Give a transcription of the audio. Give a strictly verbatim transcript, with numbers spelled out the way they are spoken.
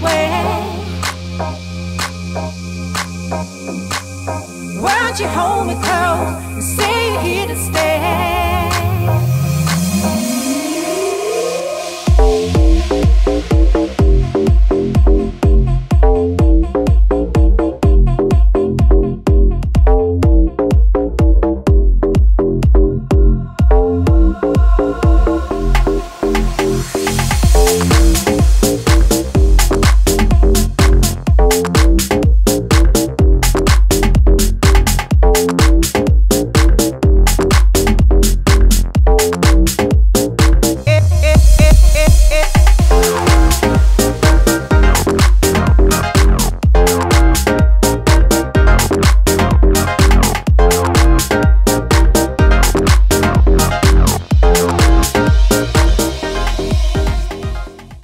way. Why don't you hold me close?